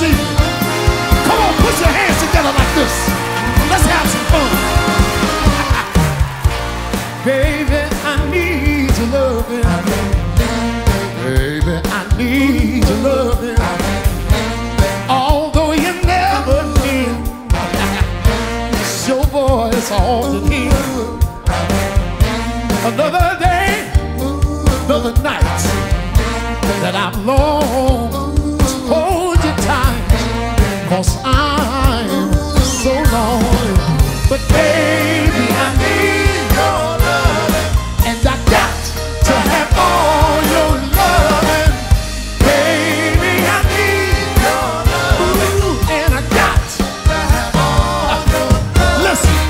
receive it. Come on, put your hands together like this. Let's have some fun. Baby, I need your loving. Baby, I need your loving. Although you never did, it's your voice all the time. Another day, another night that I've longed to hold you tight, 'cause I'm so lonely. But baby, I need your loving, and I got to have all your loving. Baby, I need your loving. Ooh, and I got to have all your loving. Listen,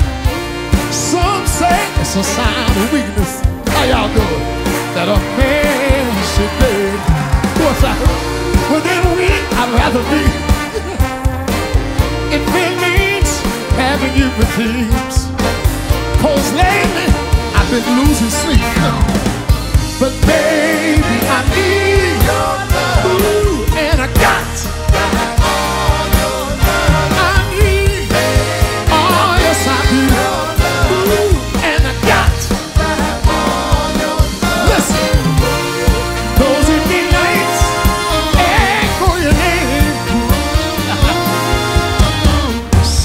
some say it's a sign of weakness. How y'all doing? That a man should be. What's that? Well, then I'd rather be. If it means having you with thieves, 'cause lately I've been losing sleep. But baby, I need your love. Ooh, and I got to have all your love. I need, baby, oh yes, I do.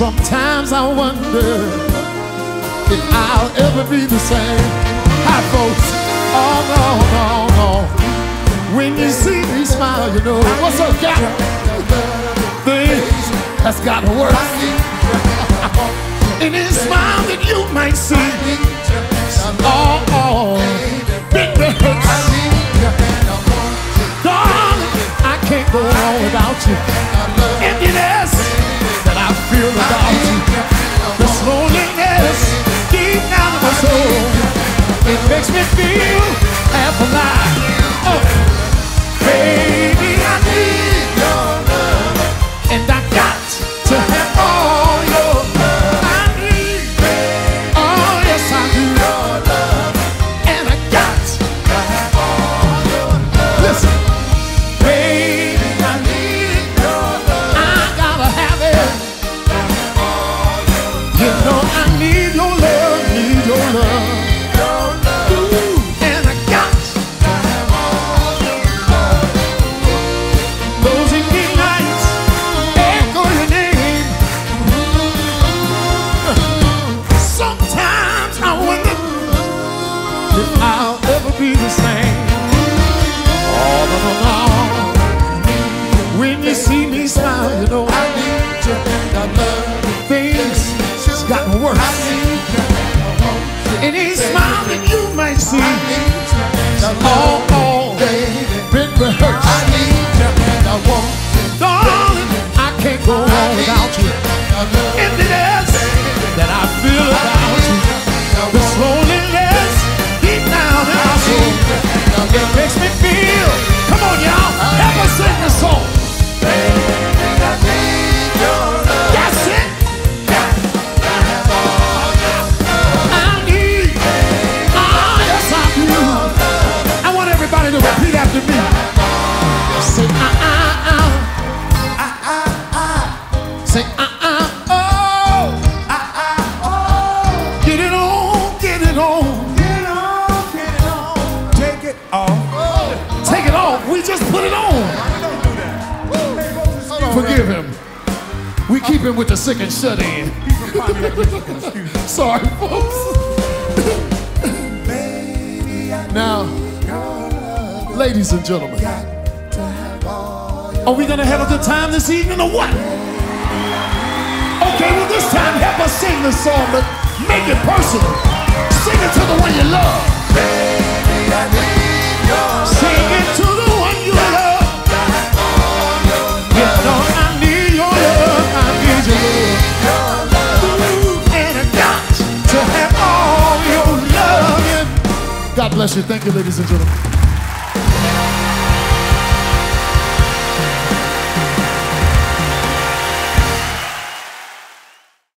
Sometimes I wonder if I'll ever be the same. Hi folks, oh no, no, no. When you see me smile, you know what's up, guy? Things that's gotten worse. And this smile that you might see, oh, oh, big hurts. Darling, I can't go on without you. Emptiness that I feel about you, this loneliness deep down in my soul, it makes me feel half alive. Oh, baby, I need your love, and I got to have all your love. I need, oh yes, I do. Your love, and I got to have all your love. Listen. Any smile that you might see, oh, been rehearsed. I need you and I want you. Darling, I can't go on without you. Emptiness that I feel about you, this loneliness deep down in our soul, it makes me feel. Come on, y'all, have us sing this song. That's it. Repeat after me. Say ah. Say ah, oh. Ah, oh. Get it on, get it on. Get it on, get it on. Take it off. Oh. Take it off. We just put it on. We don't do that. Woo. Forgive him. We keep him with the sick and shut in. Sorry, folks. Baby, now. Ladies and gentlemen, are we going to have a good time this evening or what? Okay, well this time help us sing this song, but make it personal. Sing it to the one you love. Sing it to the one you love. You know I need your love, I need your love. And I got to have all your love. God bless you. Thank you, ladies and gentlemen.